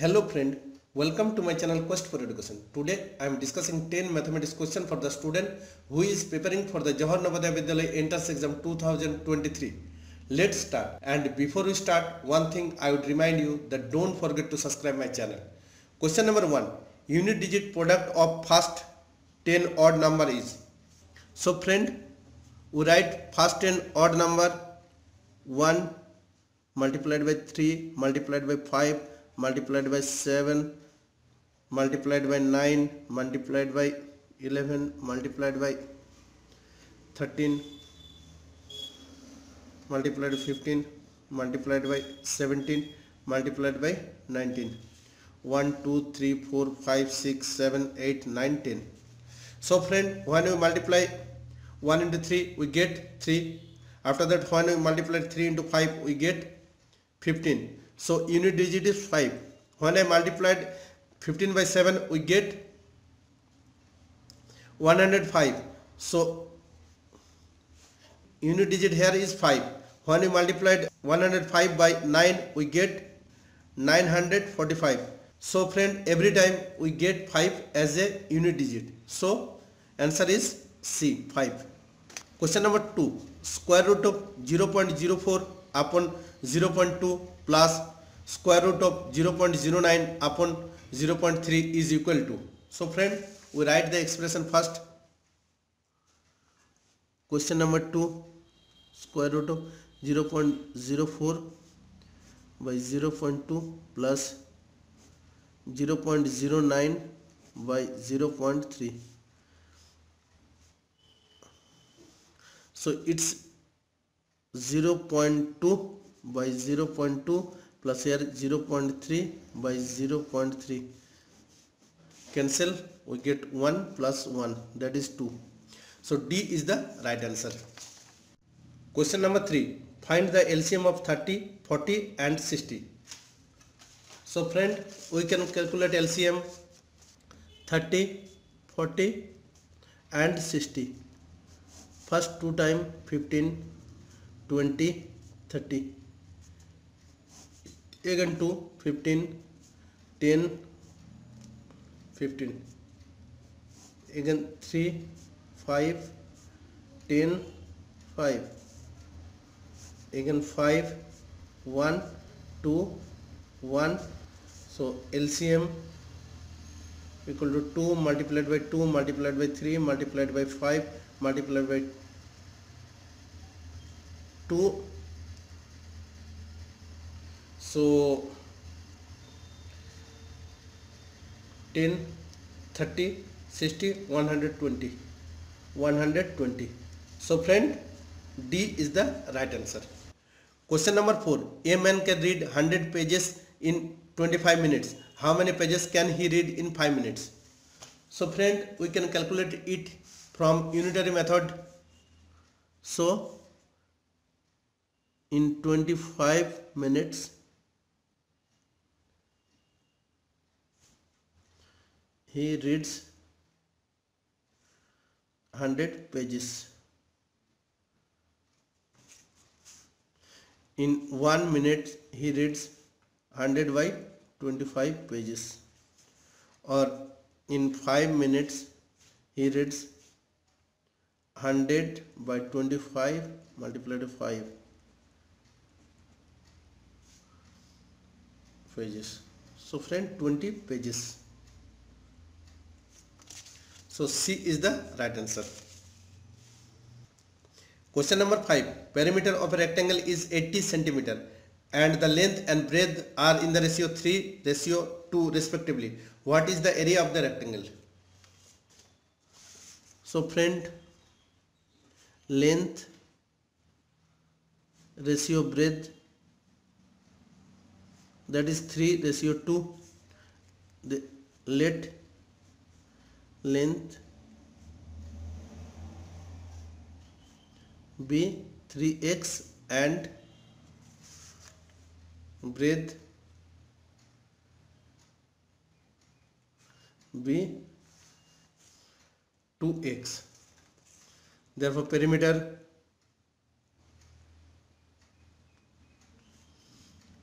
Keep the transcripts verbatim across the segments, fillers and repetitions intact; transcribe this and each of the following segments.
Hello friend, welcome to my channel Quest for Education. Today I am discussing ten mathematics question for the student who is preparing for the Jawahar Navodaya Vidyalaya entrance exam two thousand twenty-three. Let's start, and before we start, one thing I would remind you that don't forget to subscribe my channel. Question number one, unit digit product of first ten odd number is. So friend, we write first ten odd number one multiplied by three multiplied by five multiplied by seven multiplied by nine multiplied by eleven multiplied by thirteen multiplied by fifteen multiplied by seventeen multiplied by nineteen. One two three four five six seven eight nine ten. So friend, when we multiply one into three we get three. After that, when we multiply three into five we get fifteen. So unit digit is five. When I multiplied fifteen by seven we get one hundred five. So unit digit here is five. When we multiplied one hundred five by nine we get nine hundred forty-five. So friend, every time we get five as a unit digit. So answer is C, five. Question number two. Square root of zero point zero four upon zero point two plus square root of zero point zero nine upon zero point three is equal to. So friend, we write the expression first. Question number two, square root of zero point zero four by zero point two plus zero point zero nine by zero point three. So it's zero point two by zero point two plus here zero point three by zero point three. Cancel, we get one plus one, that is two. So D is the right answer. Question number three. Find the L C M of thirty, forty and sixty. So friend, we can calculate L C M thirty, forty and sixty. First two time fifteen, twenty, thirty. Again two, fifteen, ten, fifteen. Again three, five, ten, five. Again five, one, two, one. So L C M equal to two multiplied by two multiplied by three multiplied by five multiplied by two. So ten, thirty, sixty, one hundred twenty. one hundred twenty. So friend, D is the right answer. Question number four. A man can read one hundred pages in twenty-five minutes. How many pages can he read in five minutes? So friend, we can calculate it from unitary method. So in twenty-five minutes, he reads one hundred pages. In one minute he reads one hundred by twenty-five pages, or in five minutes he reads one hundred by twenty-five multiplied by five pages. So friend, twenty pages. So C is the right answer. Question number five. Perimeter of a rectangle is eighty centimeter, and the length and breadth are in the ratio three, ratio two respectively. What is the area of the rectangle? So friend, length ratio breadth, that is three ratio two. The let length be three x and breadth be two x. Therefore perimeter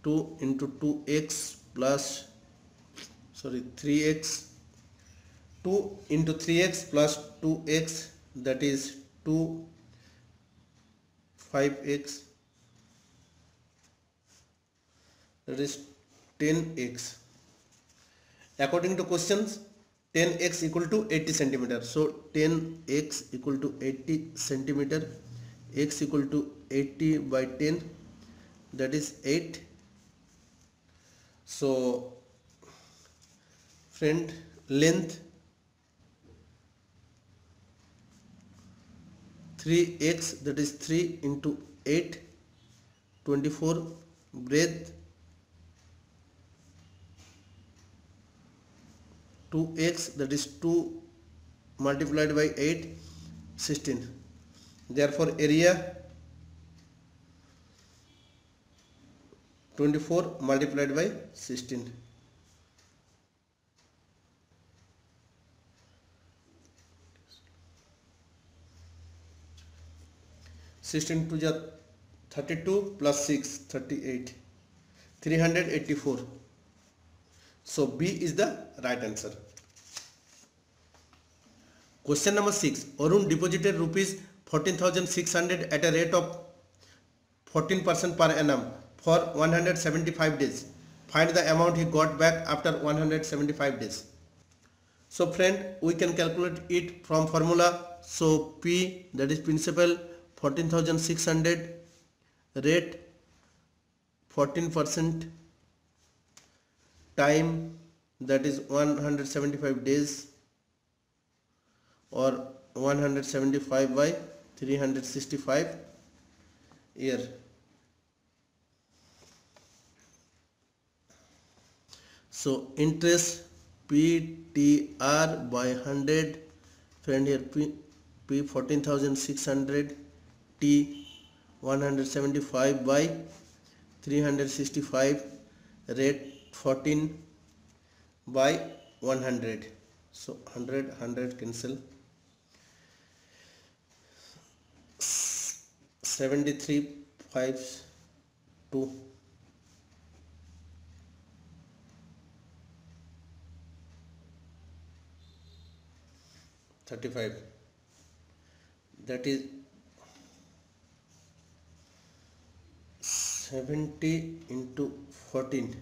two into two x plus sorry three x, two into three x plus two x, that is two, five x, that is ten x. According to questions, ten x equal to eighty centimeter. So ten x equal to eighty centimeter, x equal to eighty by ten, that is eight. So friend, length three x, that is three into eight, twenty-four. Breadth two x, that is two multiplied by eight, sixteen. Therefore area twenty-four multiplied by sixteen. sixteen to the thirty-two plus six, thirty-eight, three hundred eighty-four. So B is the right answer. Question number six. Arun deposited rupees fourteen thousand six hundred at a rate of fourteen percent per annum for one hundred seventy-five days. Find the amount he got back after one hundred seventy-five days. So friend, we can calculate it from formula. So P, that is principal, fourteen thousand six hundred, rate fourteen percent, time, that is one hundred seventy-five days or one hundred seventy-five by three hundred sixty-five year. So interest P T R by one hundred, friend, here P, P fourteen thousand six hundred, T one hundred seventy-five by three hundred sixty-five, rate fourteen by one hundred. So one hundred, one hundred cancel, seventy-three, five, two, thirty-five, that is seventy into fourteen,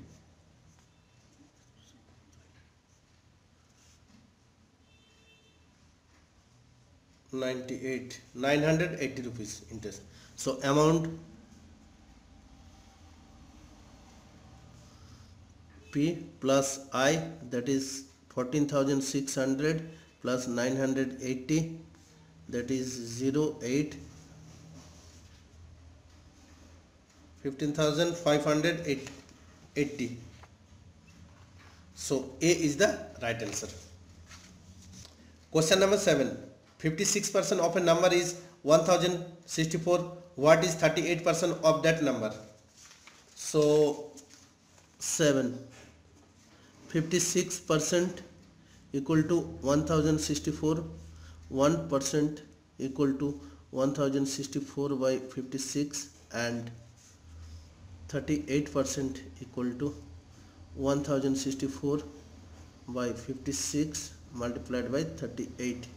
ninety-eight, nine hundred eighty rupees interest. So amount P plus I, that is fourteen thousand six hundred plus nine hundred eighty, that is zero eight, fifteen thousand five hundred eighty. So A is the right answer. Question number seven. fifty-six percent of a number is one thousand sixty-four. What is thirty-eight percent of that number? So seven. fifty-six percent equal to one thousand sixty-four. one percent equal to one thousand sixty-four by fifty-six, and thirty-eight percent equal to one thousand sixty-four by fifty-six multiplied by thirty-eight.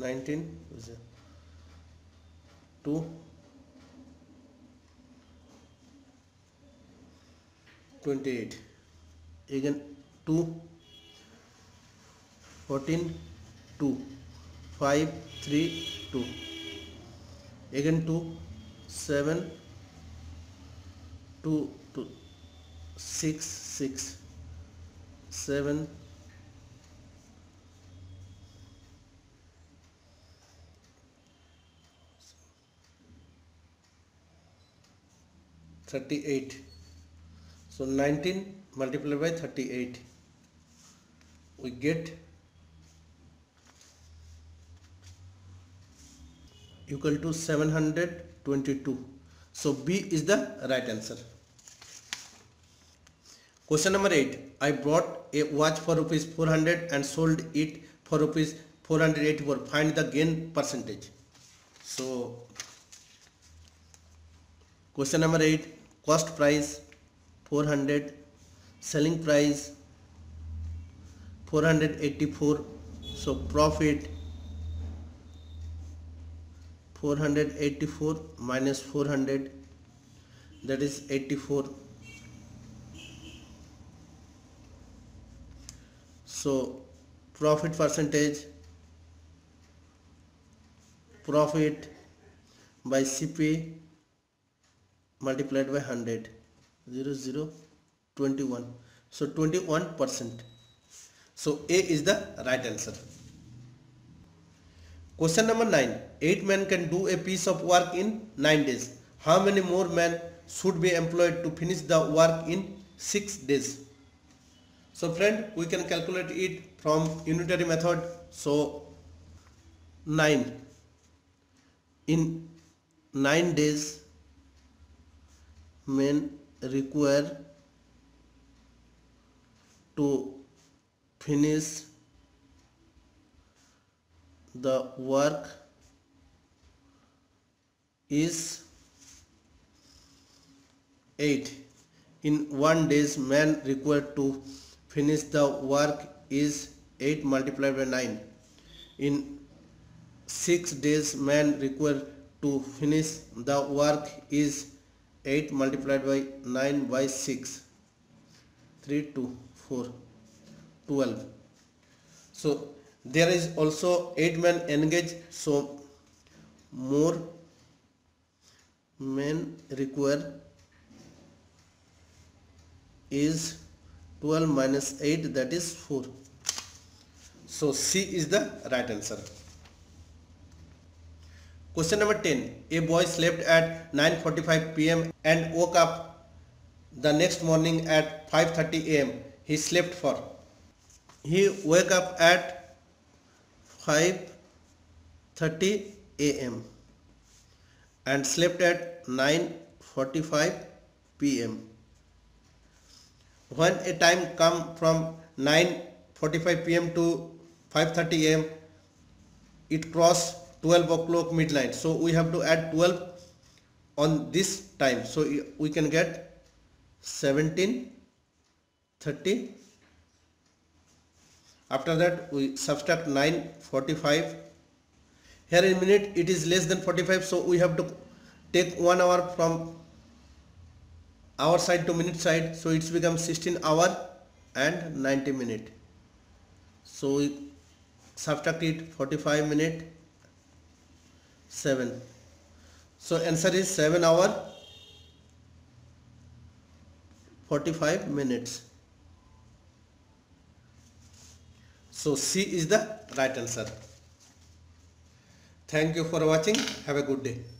nineteen, two, twenty-eight, again two, fourteen, two, five, three, two, again two, seven, two, two, six, six, seven, thirty-eight. So nineteen multiplied by thirty-eight, we get equal to seven hundred twenty-two. So B is the right answer. Question number eight. I bought a watch for rupees four hundred and sold it for rupees four hundred eighty-four. Find the gain percentage. So question number eight. Cost price four hundred, selling price four hundred eighty-four, so profit four hundred eighty-four minus four hundred, that is eighty-four. So profit percentage, profit by C P multiplied by one hundred, zero zero twenty-one, so twenty-one percent. So A is the right answer. Question number nine. Eight men can do a piece of work in nine days. How many more men should be employed to finish the work in six days? So friend, we can calculate it from unitary method. So nine. In nine days, men require to finish the work is eight. In one day's man required to finish the work is eight multiplied by nine. In six days man required to finish the work is eight multiplied by nine by six, three, two, four, twelve. So there is also eight men engaged, so more men require is twelve minus eight, that is four. So C is the right answer. Question number ten. A boy slept at nine forty-five p m and woke up the next morning at five thirty a m He slept for. He woke up at five thirty a m and slept at nine forty-five p m When a time come from nine forty-five p m to five thirty a m, it crossed twelve o'clock midnight. So we have to add twelve on this time. So we can get seventeen thirty. After that we subtract nine forty-five. Here in minute it is less than forty-five, so we have to take one hour from hour side to minute side, so it's become sixteen hour and ninety minute. So we subtract it, forty-five minute seven. So answer is seven hour forty-five minutes. So C is the right answer. Thank you for watching. Have a good day.